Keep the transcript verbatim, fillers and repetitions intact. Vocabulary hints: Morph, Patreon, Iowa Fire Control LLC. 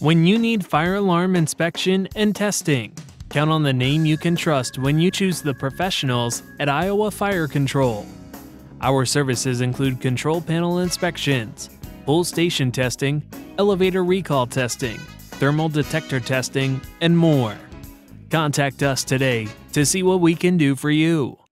When you need fire alarm inspection and testing, count on the name you can trust when you choose the professionals at Iowa Fire Control. Our services include control panel inspections, full station testing, elevator recall testing, thermal detector testing, and more. Contact us today to see what we can do for you.